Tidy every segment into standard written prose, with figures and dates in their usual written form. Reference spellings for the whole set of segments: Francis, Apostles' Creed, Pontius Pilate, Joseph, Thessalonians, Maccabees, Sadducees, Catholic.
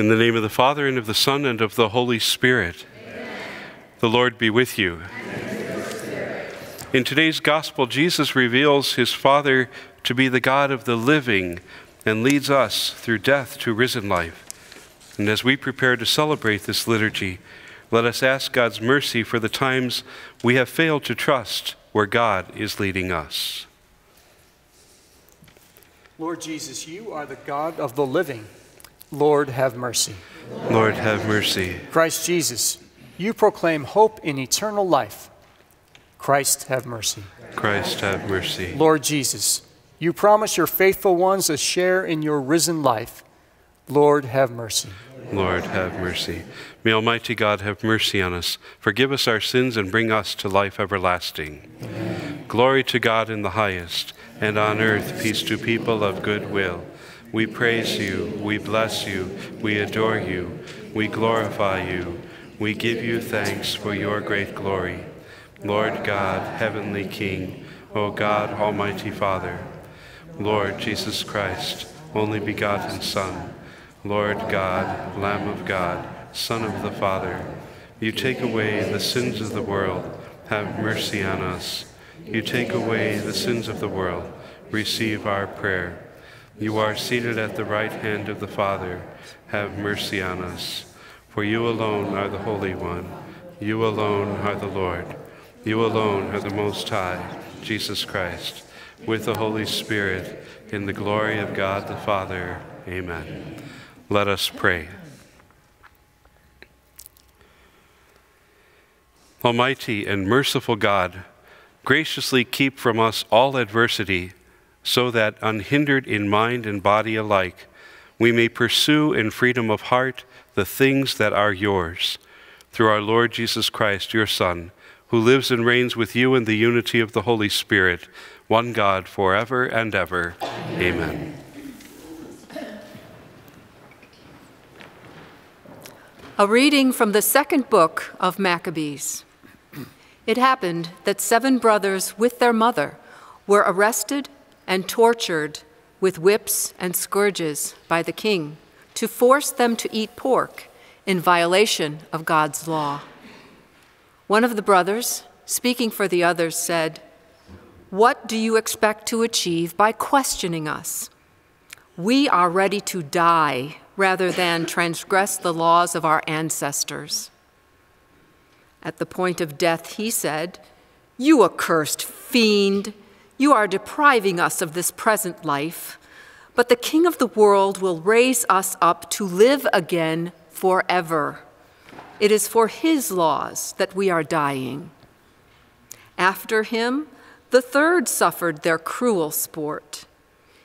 In the name of the Father, and of the Son, and of the Holy Spirit. Amen. The Lord be with you. And with your spirit. In today's gospel, Jesus reveals his Father to be the God of the living and leads us through death to risen life. And as we prepare to celebrate this liturgy, let us ask God's mercy for the times we have failed to trust where God is leading us. Lord Jesus, you are the God of the living. Lord, have mercy. Lord, have mercy. Christ Jesus, you proclaim hope in eternal life. Christ, have mercy. Christ, have mercy. Lord Jesus, you promise your faithful ones a share in your risen life. Lord, have mercy. Lord, have mercy. May Almighty God have mercy on us, forgive us our sins, and bring us to life everlasting. Amen. Glory to God in the highest, and on earth peace to people of good will. We praise you, we bless you, we adore you, we glorify you, we give you thanks for your great glory. Lord God, heavenly King, O God, almighty Father, Lord Jesus Christ, only begotten Son, Lord God, Lamb of God, Son of the Father, you take away the sins of the world, have mercy on us. You take away the sins of the world, receive our prayer. You are seated at the right hand of the Father. Have mercy on us. For you alone are the Holy One. You alone are the Lord. You alone are the Most High, Jesus Christ, with the Holy Spirit, in the glory of God the Father. Amen. Let us pray. Almighty and merciful God, graciously keep from us all adversity, so that, unhindered in mind and body alike, we may pursue in freedom of heart the things that are yours. Through our Lord Jesus Christ, your Son, who lives and reigns with you in the unity of the Holy Spirit, one God, forever and ever. Amen. A reading from the second book of Maccabees. It happened that 7 brothers with their mother were arrested and tortured with whips and scourges by the king to force them to eat pork in violation of God's law. One of the brothers, speaking for the others, said, "What do you expect to achieve by questioning us? We are ready to die rather than transgress the laws of our ancestors." At the point of death, he said, "You accursed fiend! You are depriving us of this present life, but the King of the world will raise us up to live again forever. It is for his laws that we are dying." After him, the third suffered their cruel sport.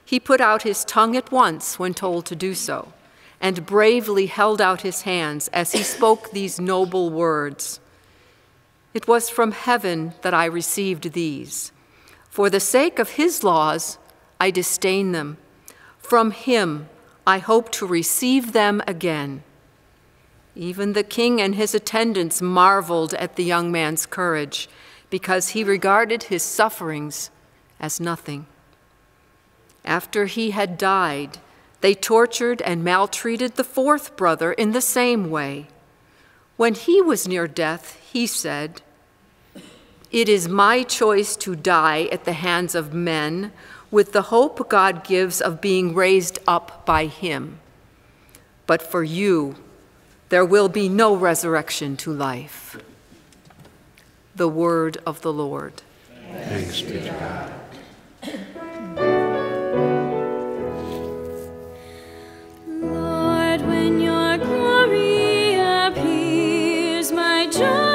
He put out his tongue at once when told to do so, and bravely held out his hands as he spoke these noble words. "It was from heaven that I received these. For the sake of his laws, I disdain them. From him, I hope to receive them again." Even the king and his attendants marveled at the young man's courage, because he regarded his sufferings as nothing. After he had died, they tortured and maltreated the fourth brother in the same way. When he was near death, he said, "It is my choice to die at the hands of men with the hope God gives of being raised up by him. But for you, there will be no resurrection to life." The word of the Lord. Thanks be to God. Lord, when your glory appears, my joy.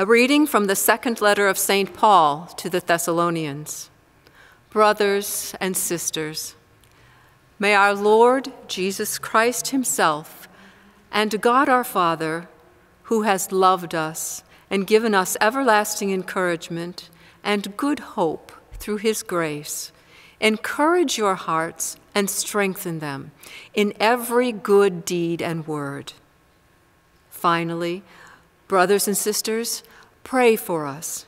A reading from the second letter of St. Paul to the Thessalonians. Brothers and sisters, may our Lord Jesus Christ himself and God our Father, who has loved us and given us everlasting encouragement and good hope through his grace, encourage your hearts and strengthen them in every good deed and word. Finally, brothers and sisters, pray for us,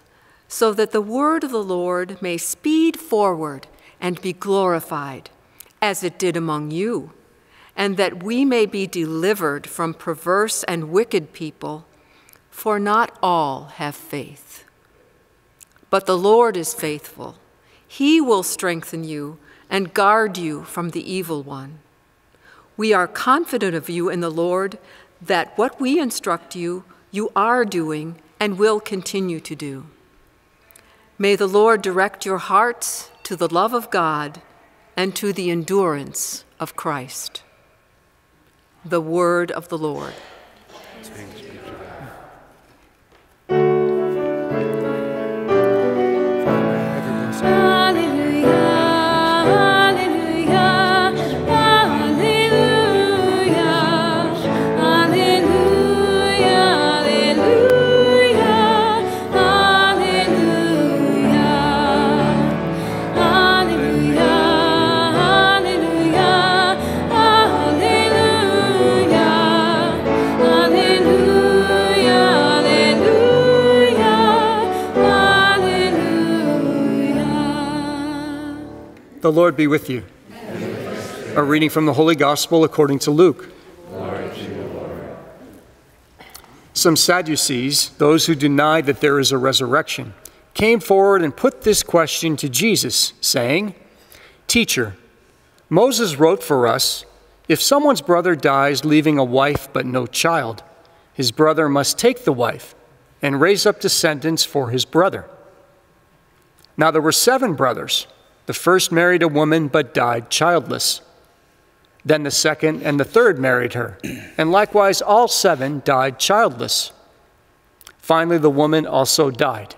so that the word of the Lord may speed forward and be glorified, as it did among you, and that we may be delivered from perverse and wicked people, for not all have faith. But the Lord is faithful. He will strengthen you and guard you from the evil one. We are confident of you in the Lord, that what we instruct you, you are doing and will continue to do. May the Lord direct your hearts to the love of God and to the endurance of Christ. The word of the Lord. Thanks. The Lord be with you. Amen. A reading from the Holy Gospel according to Luke. Glory to you, Lord. Some Sadducees, those who deny that there is a resurrection, came forward and put this question to Jesus, saying, "Teacher, Moses wrote for us, if someone's brother dies leaving a wife but no child, his brother must take the wife and raise up descendants for his brother. Now there were 7 brothers. The first married a woman, but died childless. Then the second and the third married her, and likewise all 7 died childless. Finally, the woman also died.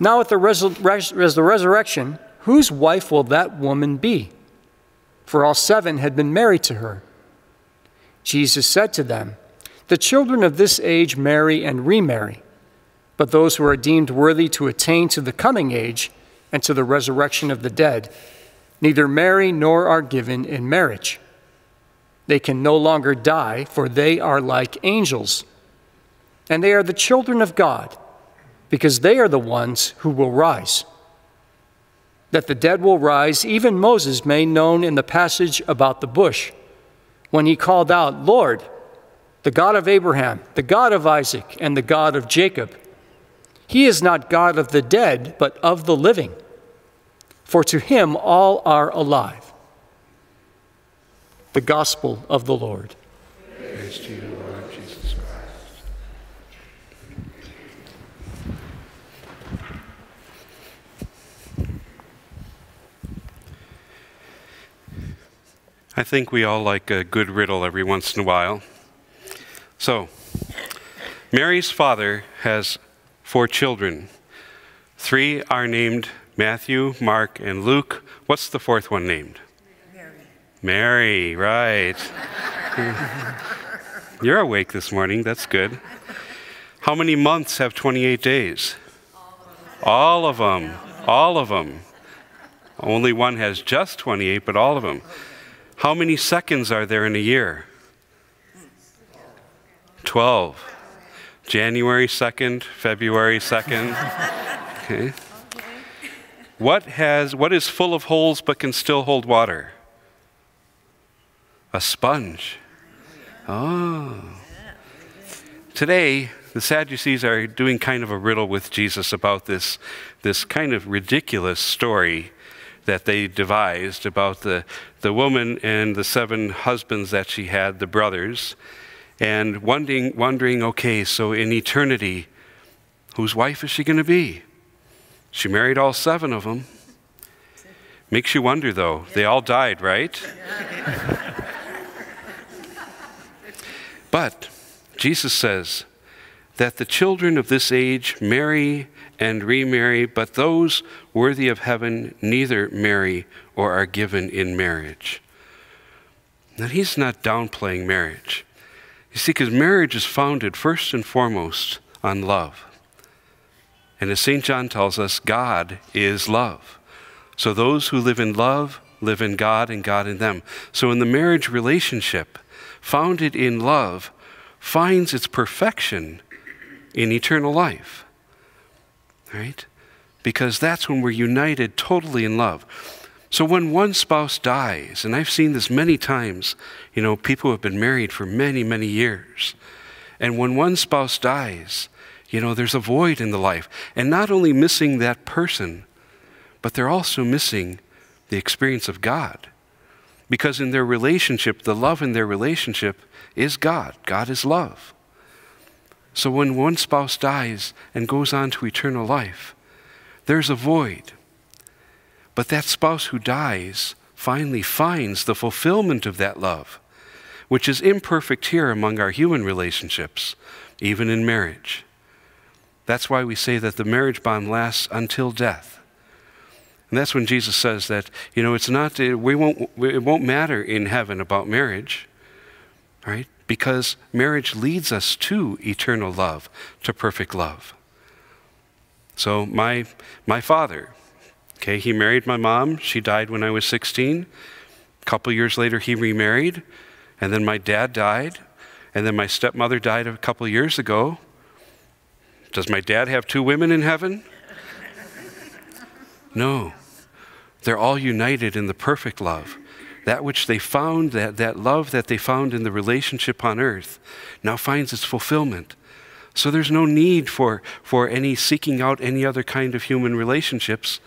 Now at the resurrection, whose wife will that woman be? For all 7 had been married to her." Jesus said to them, "The children of this age marry and remarry, but those who are deemed worthy to attain to the coming age and to the resurrection of the dead, neither marry nor are given in marriage. They can no longer die, for they are like angels. And they are the children of God, because they are the ones who will rise. That the dead will rise, even Moses made known in the passage about the bush, when he called out, 'Lord, the God of Abraham, the God of Isaac, and the God of Jacob.' He is not God of the dead, but of the living. For to him all are alive." The Gospel of the Lord. Praise to you, Lord Jesus Christ. I think we all like a good riddle every once in a while. So, Mary's father has 4 children. 3 are named Matthew, Mark, and Luke. What's the 4th one named? Mary, right. You're awake this morning, that's good. How many months have 28 days? All of them. Only one has just 28, but all of them. How many seconds are there in a year? 12. January 2nd, February 2nd. Okay. What is full of holes but can still hold water? A sponge. Oh. Today, the Sadducees are doing kind of a riddle with Jesus about this kind of ridiculous story that they devised about the woman and the 7 husbands that she had, the brothers. And wondering, okay, so in eternity, whose wife is she going to be? She married all 7 of them. Makes you wonder, though. They all died, right? But Jesus says, that the children of this age marry and remarry, but those worthy of heaven neither marry or are given in marriage. Now, he's not downplaying marriage. You see, because marriage is founded first and foremost on love. And as St. John tells us, God is love. So those who live in love live in God and God in them. So in the marriage relationship, founded in love, finds its perfection in eternal life, right? Because that's when we're united totally in love. So when one spouse dies, and I've seen this many times, you know, people have been married for many, many years. And when one spouse dies, you know, there's a void in the life. And not only missing that person, but they're also missing the experience of God. Because in their relationship, the love in their relationship is God. God is love. So when one spouse dies and goes on to eternal life, there's a void. But that spouse who dies finally finds the fulfillment of that love, which is imperfect here among our human relationships, even in marriage. That's why we say that the marriage bond lasts until death. And that's when Jesus says that, you know, it won't matter in heaven about marriage, right? Because marriage leads us to eternal love, to perfect love. So my father, okay, he married my mom. She died when I was 16. A couple years later, he remarried. And then my dad died. And then my stepmother died a couple years ago. Does my dad have two women in heaven? No. They're all united in the perfect love. That which they found, that love that they found in the relationship on earth, now finds its fulfillment. So there's no need for any seeking out any other kind of human relationships,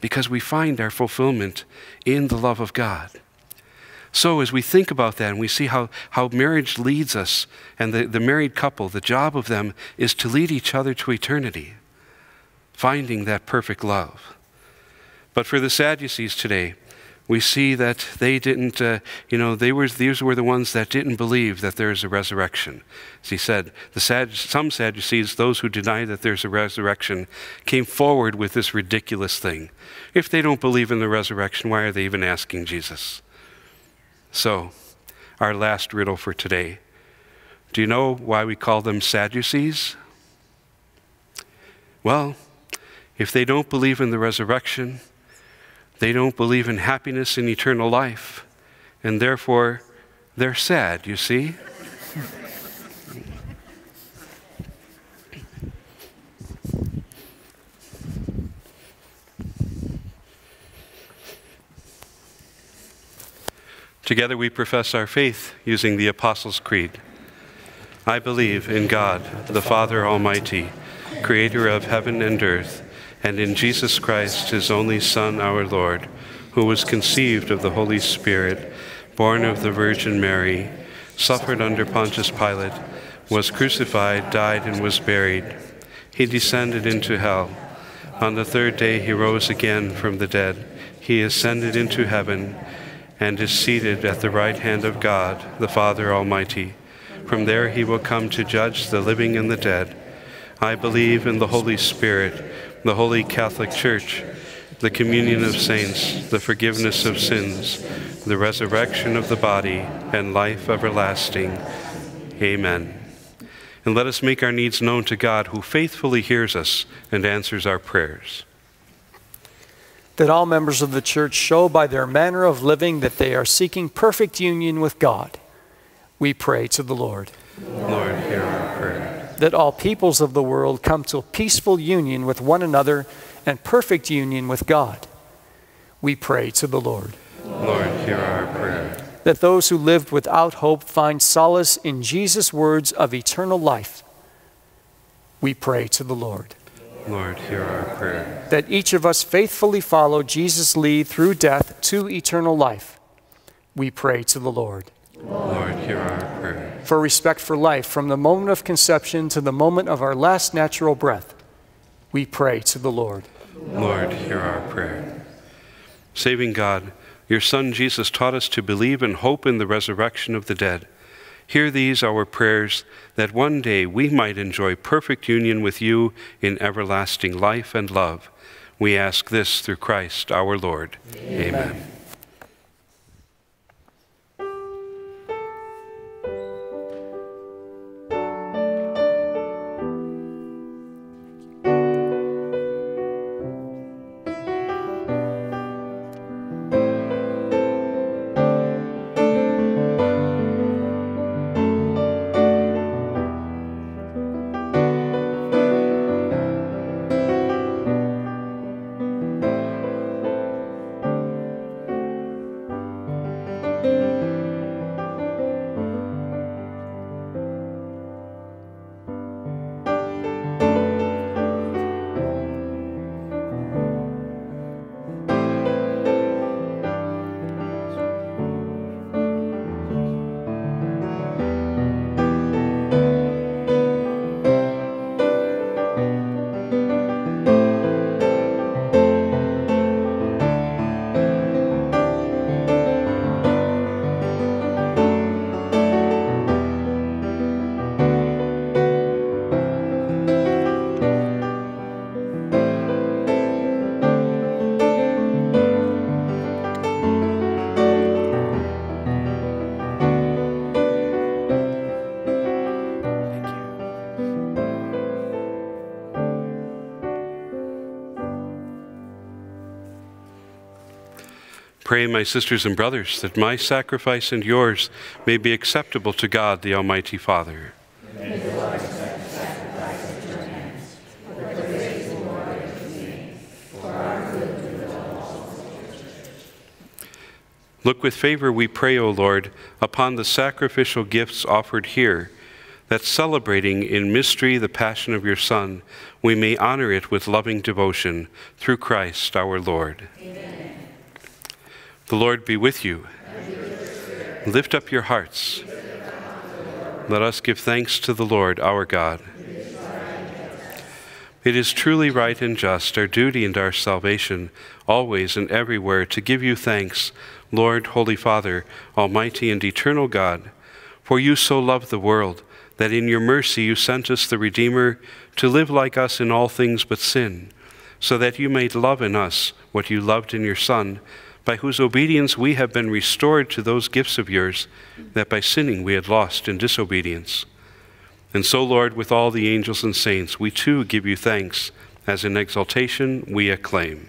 because we find our fulfillment in the love of God. So as we think about that and we see how marriage leads us, and the married couple, the job of them is to lead each other to eternity, finding that perfect love. But for the Sadducees today, we see that they didn't, you know, these were the ones that didn't believe that there is a resurrection. As he said, some Sadducees, those who deny that there's a resurrection, came forward with this ridiculous thing. If they don't believe in the resurrection, why are they even asking Jesus? So, our last riddle for today. Do you know why we call them Sadducees? Well, if they don't believe in the resurrection, they don't believe in happiness and eternal life, and therefore they're sad, you see? Together we profess our faith using the Apostles' Creed. I believe in God, the Father Almighty, creator of heaven and earth, and in Jesus Christ, his only Son, our Lord, who was conceived of the Holy Spirit, born of the Virgin Mary, suffered under Pontius Pilate, was crucified, died, and was buried. He descended into hell. On the third day he rose again from the dead. He ascended into heaven and is seated at the right hand of God, the Father Almighty. From there he will come to judge the living and the dead. I believe in the Holy Spirit, the Holy Catholic Church, the communion of saints, the forgiveness of sins, the resurrection of the body, and life everlasting. Amen. And let us make our needs known to God, who faithfully hears us and answers our prayers. That all members of the Church show by their manner of living that they are seeking perfect union with God. We pray to the Lord. Lord, hear our prayer. That all peoples of the world come to a peaceful union with one another and perfect union with God. We pray to the Lord. Lord, hear our prayer. That those who lived without hope find solace in Jesus' words of eternal life. We pray to the Lord. Lord, hear our prayer. That each of us faithfully follow Jesus' lead through death to eternal life. We pray to the Lord. Lord, hear our prayer. For respect for life, from the moment of conception to the moment of our last natural breath, we pray to the Lord. Lord, hear our prayer. Saving God, your Son Jesus taught us to believe and hope in the resurrection of the dead. Hear these, our prayers, that one day we might enjoy perfect union with you in everlasting life and love. We ask this through Christ our Lord. Amen. Amen. Pray, my sisters and brothers, that my sacrifice and yours may be acceptable to God, the Almighty Father. May the Lord accept the sacrifice at your hands, for the praise and glory of his name, for our good and the love of all the Church. Look with favor, we pray, O Lord, upon the sacrificial gifts offered here, that celebrating in mystery the passion of your Son, we may honor it with loving devotion, through Christ our Lord. Amen. The Lord be with you. And with your spirit. Lift up your hearts. Let us give thanks to the Lord our God. It is truly right and just, our duty and our salvation, always and everywhere to give you thanks, Lord, Holy Father, Almighty and eternal God. For you so loved the world that in your mercy you sent us the Redeemer to live like us in all things but sin, so that you made love in us what you loved in your Son, by whose obedience we have been restored to those gifts of yours that by sinning we had lost in disobedience. And so, Lord, with all the angels and saints, we too give you thanks, as in exaltation we acclaim.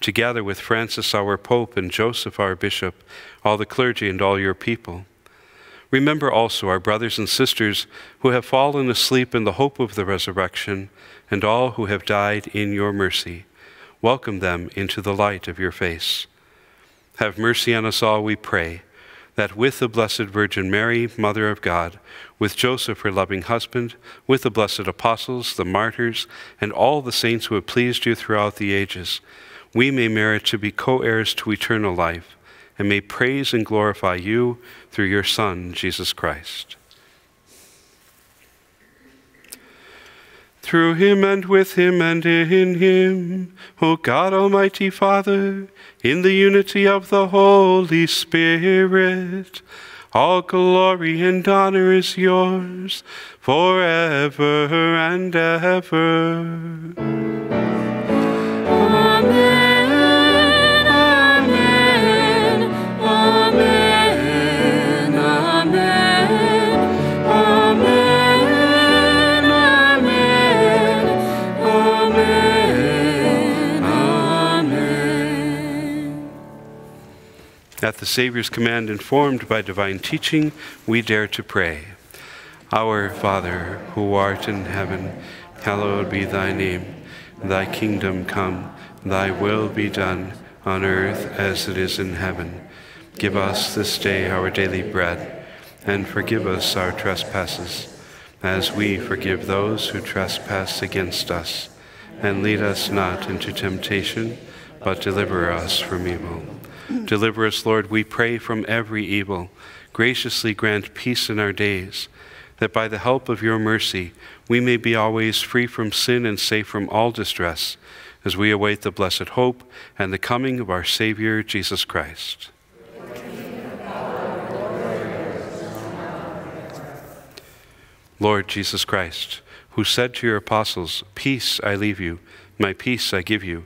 together with Francis our Pope and Joseph our Bishop, all the clergy and all your people. Remember also our brothers and sisters who have fallen asleep in the hope of the resurrection, and all who have died in your mercy. Welcome them into the light of your face. Have mercy on us all, we pray, that with the Blessed Virgin Mary, Mother of God, with Joseph, her loving husband, with the blessed apostles, the martyrs, and all the saints who have pleased you throughout the ages, we may merit to be co-heirs to eternal life, and may praise and glorify you through your Son, Jesus Christ. Through him and with him and in him, O God, almighty Father, in the unity of the Holy Spirit, all glory and honor is yours forever and ever. Amen. At the Savior's command, informed by divine teaching, we dare to pray. Our Father, who art in heaven, hallowed be thy name. Thy kingdom come, thy will be done, on earth as it is in heaven. Give us this day our daily bread, and forgive us our trespasses, as we forgive those who trespass against us. And lead us not into temptation, but deliver us from evil. Deliver us, Lord, we pray, from every evil. Graciously grant peace in our days, that by the help of your mercy we may be always free from sin and safe from all distress, as we await the blessed hope and the coming of our Savior, Jesus Christ. Lord Jesus Christ, who said to your apostles, "Peace I leave you, my peace I give you,"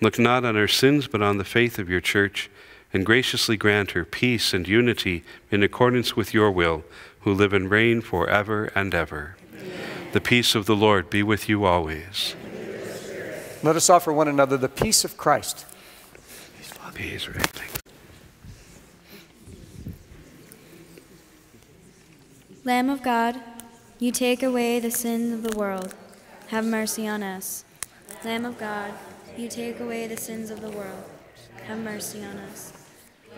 look not on our sins, but on the faith of your church, and graciously grant her peace and unity in accordance with your will, who live and reign forever and ever. Amen. The peace of the Lord be with you always. Let us offer one another the peace of Christ. Peace, right? Lamb of God, you take away the sins of the world. Have mercy on us. Lamb of God, you take away the sins of the world. Have mercy on us.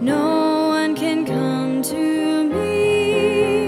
No one can come to me.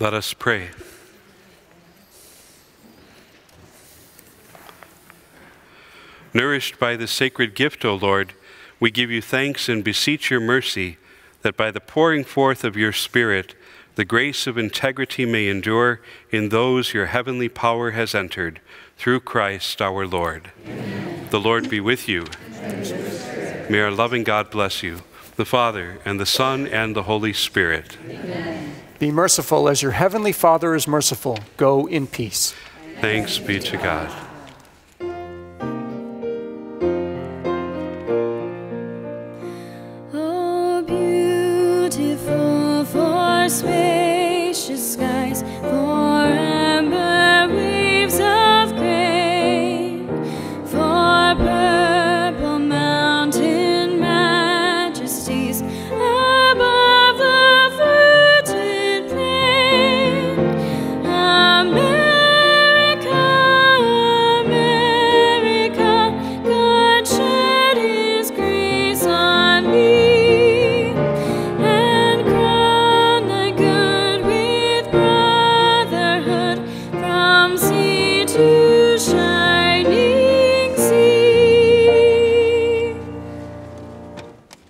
Let us pray. Nourished by this sacred gift, O Lord, we give you thanks and beseech your mercy, that by the pouring forth of your Spirit, the grace of integrity may endure in those your heavenly power has entered, through Christ our Lord. Amen. The Lord be with you. And may our loving God bless you, the Father, and the Son, and the Holy Spirit. Amen. Be merciful as your heavenly Father is merciful. Go in peace. Thanks be to God. Oh, beautiful for space.